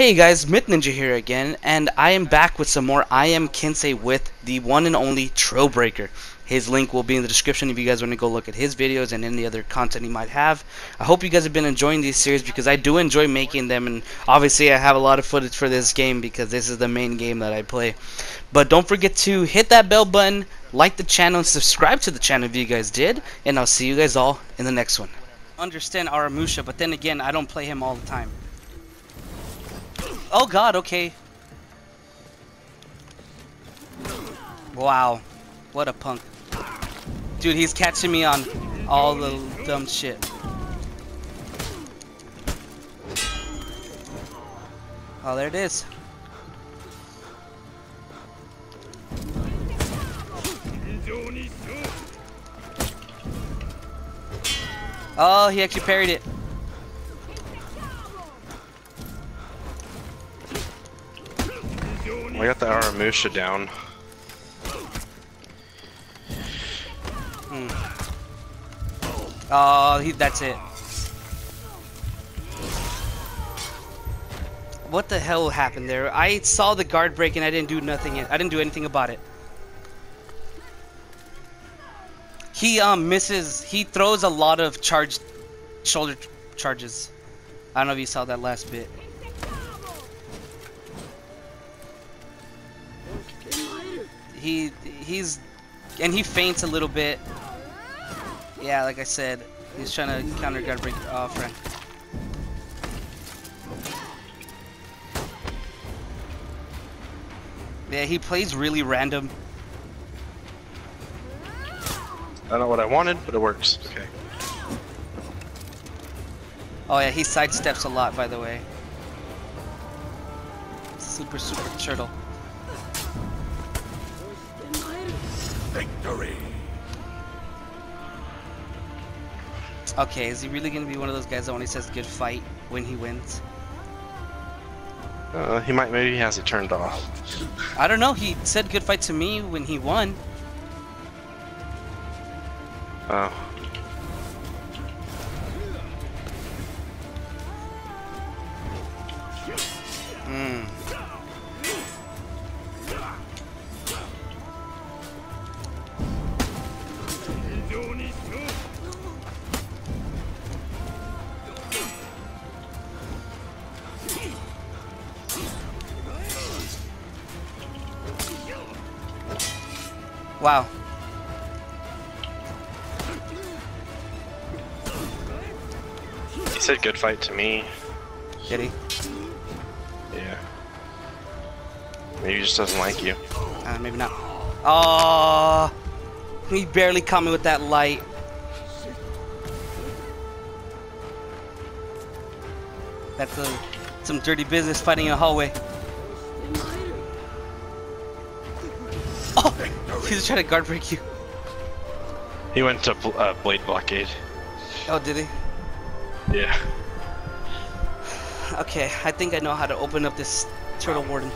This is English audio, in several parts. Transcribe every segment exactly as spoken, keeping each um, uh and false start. Hey guys, Myth Ninja here again, and I am back with some more I Am Kensei with the one and only Trailbreaker. His link will be in the description if you guys want to go look at his videos and any other content he might have. I hope you guys have been enjoying these series because I do enjoy making them, and obviously I have a lot of footage for this game because this is the main game that I play. But don't forget to hit that bell button, like the channel, and subscribe to the channel if you guys did, and I'll see you guys all in the next one. I understand Aramusha, but then again, I don't play him all the time. Oh god, okay. Wow. What a punk. Dude, he's catching me on all the dumb shit. Oh, there it is. Oh, he actually parried it. We got the Aramusha down. Mm. Oh, he, that's it. What the hell happened there? I saw the guard break and I didn't do nothing. I didn't do anything about it. He um misses. He throws a lot of charged shoulder charges. I don't know if you saw that last bit. He, he's, and he faints a little bit. Yeah, like I said, he's trying to counter guard break off, oh, right? Yeah, he plays really random. I don't know what I wanted, but it works. Okay. Oh yeah, he sidesteps a lot, by the way. Super, super turtle. Victory. Okay, is he really gonna be one of those guys that only says good fight when he wins? Uh, he might, maybe he has it turned off. I don't know, he said good fight to me when he won. Oh. Hmm. Wow. He said good fight to me. Did he? Yeah. Maybe he just doesn't like you. Uh, maybe not. Oh, he barely caught me with that light. That's a, some dirty business fighting in a hallway. He's trying to guard break you. He went to bl uh, blade blockade. Oh, did he? Yeah. Okay, I think I know how to open up this turtle warden.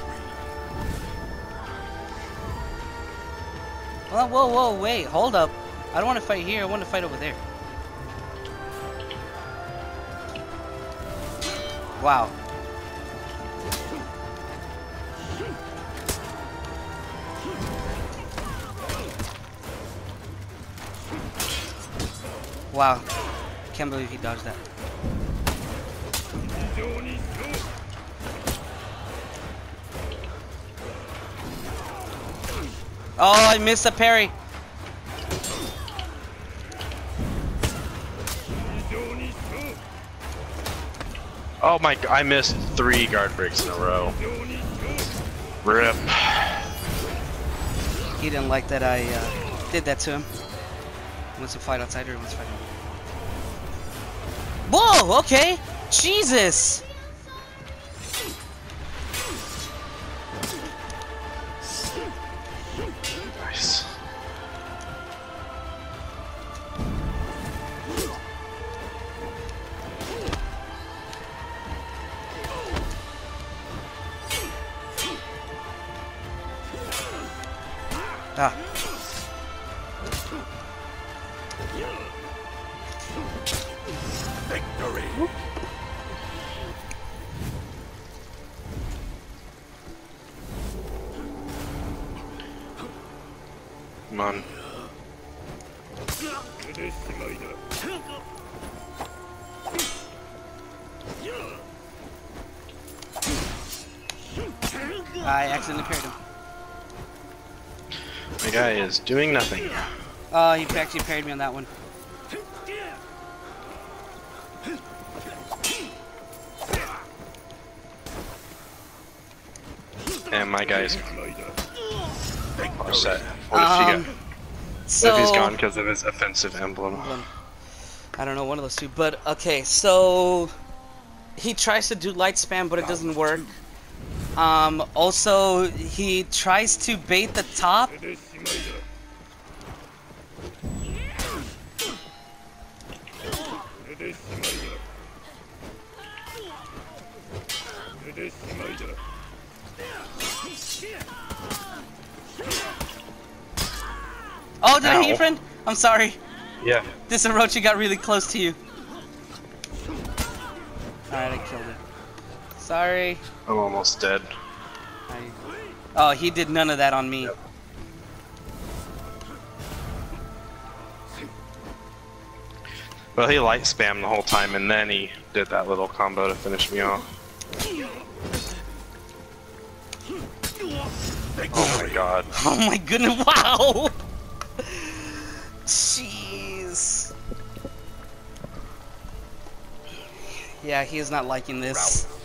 Whoa, whoa, whoa, wait, hold up. I don't want to fight here, I want to fight over there. Wow. Wow, can't believe he dodged that. Oh, I missed a parry. Oh my, I missed three guard breaks in a row. Rip. He didn't like that I uh, did that to him. He wants to fight outside or he wants to fight outside. Whoa, okay. Jesus. Nice. Ah. Victory. man. I accidentally parried him. The guy is doing nothing. Oh, uh, he actually parried me on that one. And my guy's upset. What um, if he got? So what if he's gone because of his offensive emblem? I don't know, one of those two. But okay, so he tries to do light spam, but it doesn't work. Um, also, he tries to bait the top. Oh, did Ow. I hit your friend? I'm sorry. Yeah. This Orochi got really close to you. Alright, I killed it. Sorry. I'm almost dead. I... Oh, he did none of that on me. Yep. Well, he light spammed the whole time, and then he did that little combo to finish me off. Oh my god. Oh my goodness, wow! Jeez. Yeah, he is not liking this. Wow.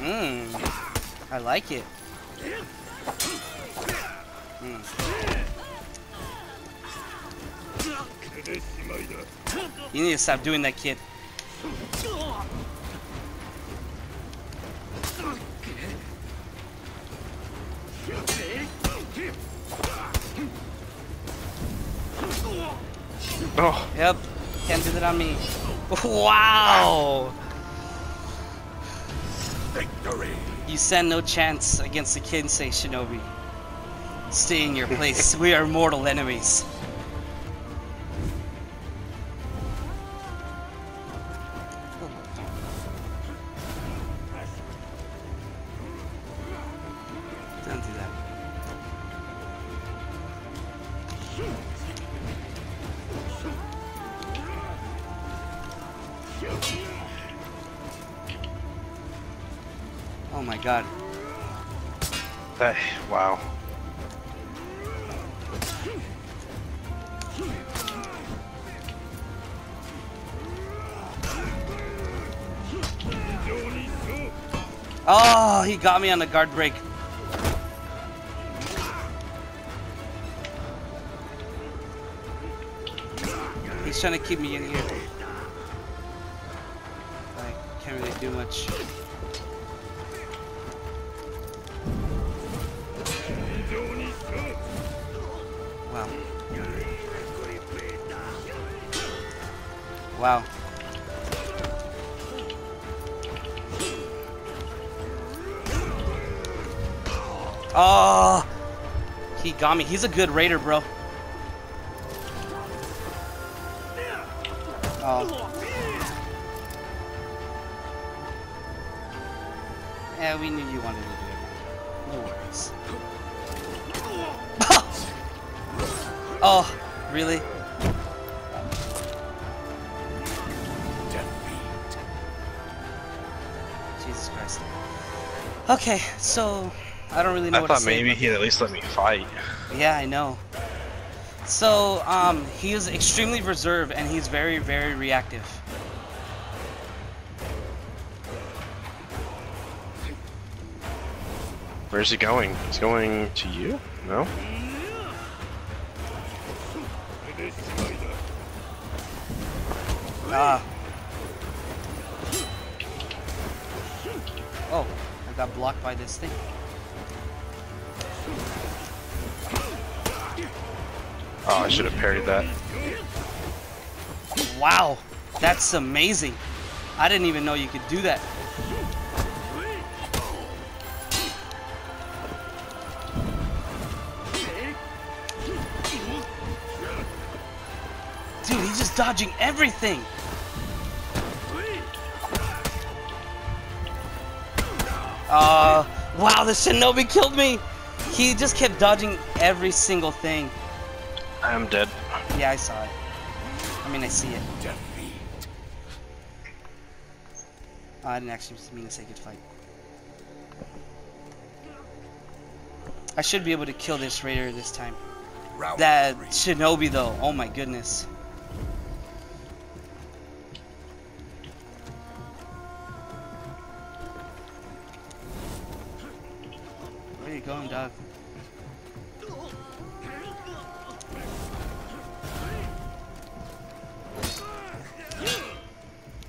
Mmm. I like it. Mm. You need to stop doing that, kid. Oh. Yep. Can't do that on me. Wow. Victory. You stand no chance against the Kensei, Shinobi. Stay in your place. We are mortal enemies. Don't do that. Oh my god. That, wow. Oh, he got me on the guard break. He's trying to keep me in here. I can't really do much. Wow. Wow. Oh, he got me. He's a good raider, bro. Oh. Yeah, we knew you wanted to do it. No worries. Oh, really? Jesus Christ. Okay, so I don't really know I what to say. I thought maybe he'd at least let me fight. Yeah, I know. So, um, he is extremely reserved and he's very, very reactive. Where's he going? He's going to you? No? Ah. Oh, I got blocked by this thing. Oh, I should have parried that. Wow, that's amazing. I didn't even know you could do that. dodging everything! Uh, wow, the Shinobi killed me! He just kept dodging every single thing. I'm dead. Yeah, I saw it. I mean, I see it. Oh, I didn't actually mean to say good fight. I should be able to kill this Raider this time. Round that three. Shinobi though, oh my goodness. Where are you going, dog?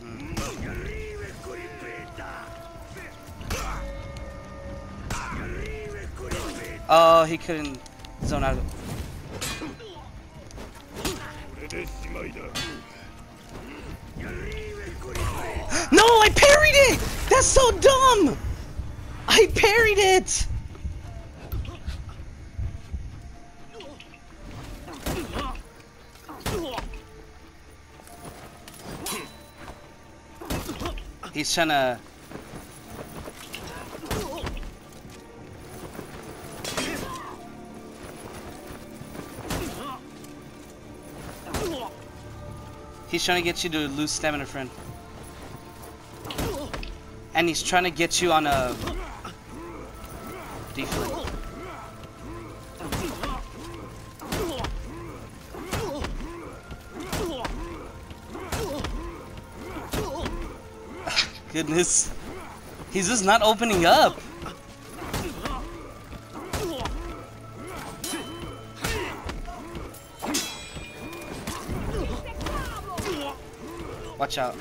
Mm. Oh, he couldn't zone out of it. No, I parried it! That's so dumb! I parried it! He's trying to... He's trying to get you to lose stamina, friend. And he's trying to get you on a deflate. Goodness. He's just not opening up. Watch out.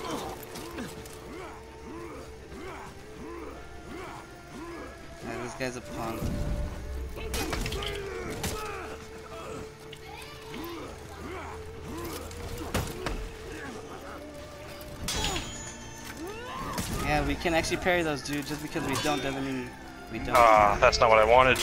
Yeah, this guy's a punk. Yeah, we can actually parry those, dude. Just because we don't doesn't mean we don't. Ah, uh, that's not what I wanted.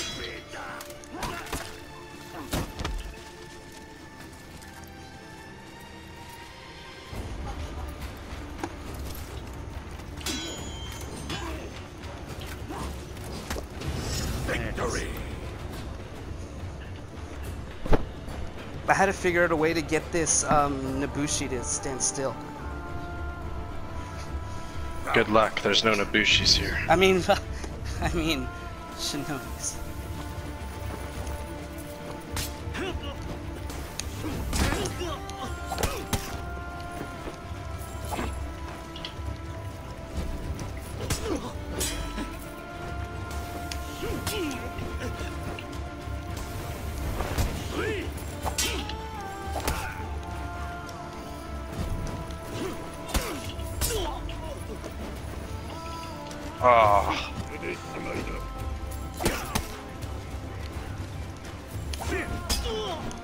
I had to figure out a way to get this um, Nobushi to stand still. Good luck. There's no Nobushis here. I mean, I mean, Shinobis. Oh.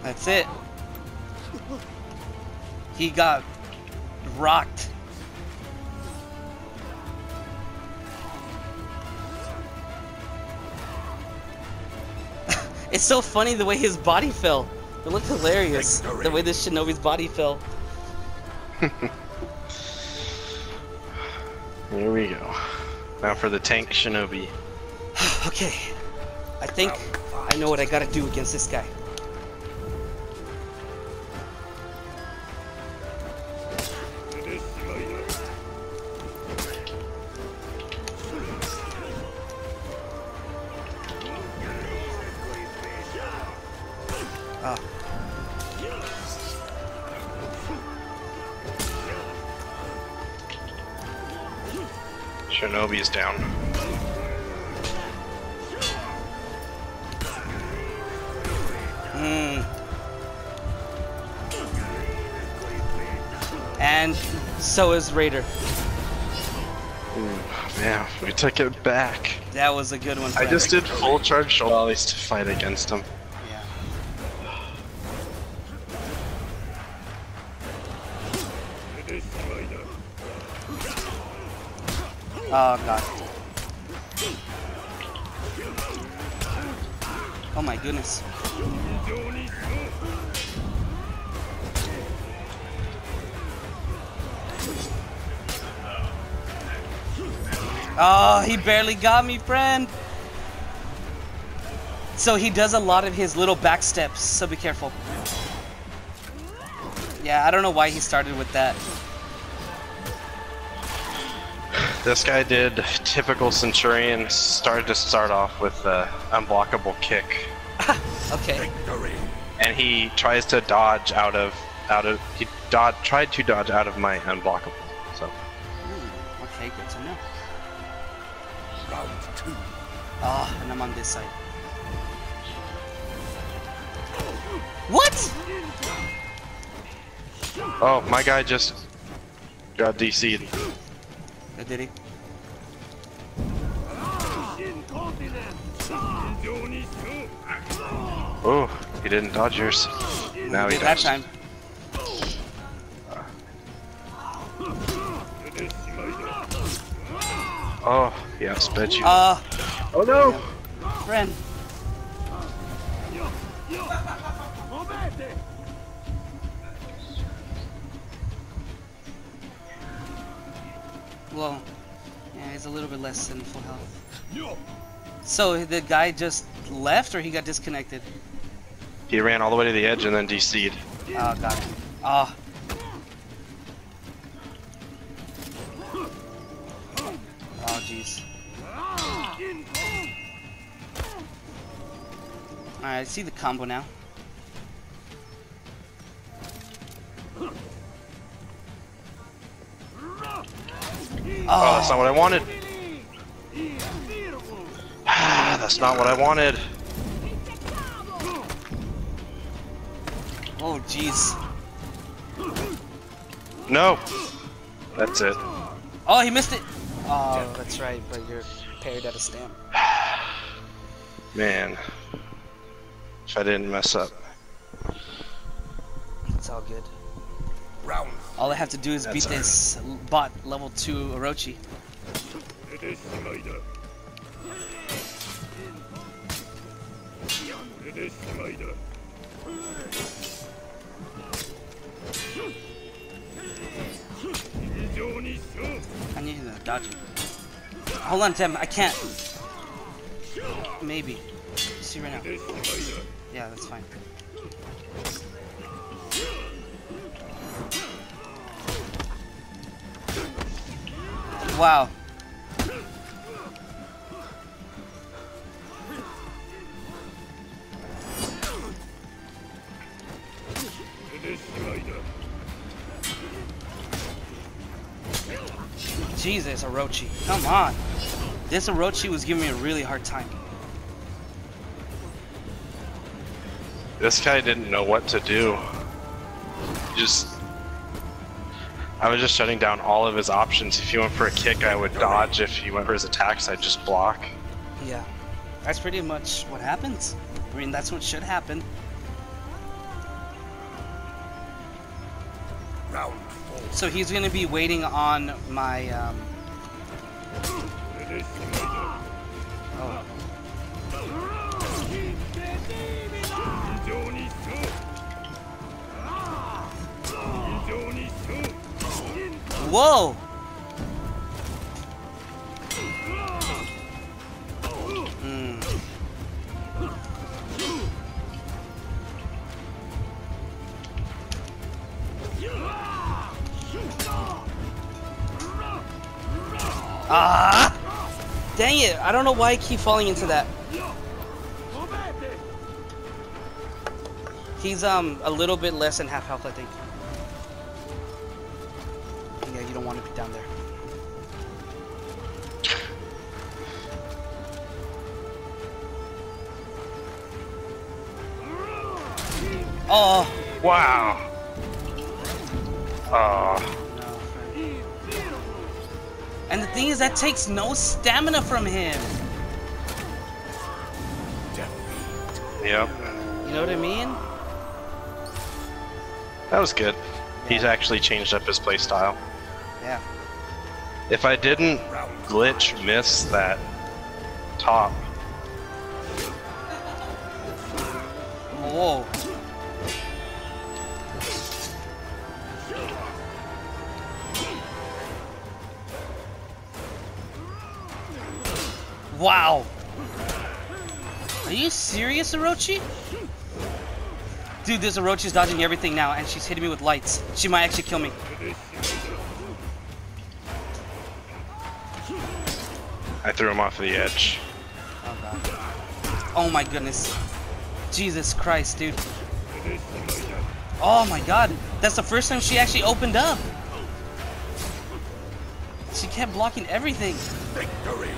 That's it. He got rocked. It's so funny the way his body fell. It looked hilarious. The way this Shinobi's body fell. Here we go. Now for the tank Shinobi. Okay. I think I know what I gotta do against this guy. Shinobi is down. Mm. And so is Raider. Yeah, we took it back. That was a good one. I just did full charge shoulder volleys to fight against him. Oh god. Oh my goodness. Oh, he barely got me, friend. So he does a lot of his little back steps, so be careful. Yeah, I don't know why he started with that. This guy did typical Centurion, started to start off with an unblockable kick. Okay. Victory. And he tries to dodge out of out of he dodge tried to dodge out of my unblockable. So. Ooh, okay, good to know. Round two. Ah, oh, and I'm on this side. What? Oh, my guy just got D C'd. Oh, did he? Oh, he didn't dodge yours. Now he dodged. That time. Oh, yeah, sped you. Uh, oh no! Yeah. Friend. Well, yeah, he's a little bit less than full health. So the guy just left, or he got disconnected? He ran all the way to the edge and then D C'd. Oh, got it. Oh. Oh, jeez. Alright, I see the combo now. Oh, oh, that's not what I wanted. That's not what I wanted. Oh, jeez. No. That's it. Oh, he missed it. Oh, that's right, but you're parried out of stamp. Man. If I didn't mess up. It's all good. Round. All I have to do is That's beat right. this bot level two Orochi. I need to dodge him. Hold on, Tim. I can't. Maybe. Let's see right now. Yeah, that's fine. Wow. Jesus, Orochi. Come on. This Orochi was giving me a really hard time. This guy didn't know what to do. Just... I was just shutting down all of his options. If he went for a kick, I would dodge. If he went for his attacks, I'd just block. Yeah. That's pretty much what happens. I mean, that's what should happen. Round four. So he's going to be waiting on my... Um... Oh. Whoa! Mm. Ah! Dang it! I don't know why I keep falling into that. He's um a little bit less than half health, I think. Want to be down there. Oh! Wow! Oh. And the thing is, that takes no stamina from him. Yep. You know what I mean? That was good. Yeah. He's actually changed up his playstyle. Yeah. If I didn't glitch miss that top. Whoa. Wow. Are you serious, Orochi? Dude, this Orochi is dodging everything now, and she's hitting me with lights. She might actually kill me. I threw him off the edge. Oh, God. Oh, my goodness. Jesus Christ, dude. Oh, my God. That's the first time she actually opened up. She kept blocking everything. Victory.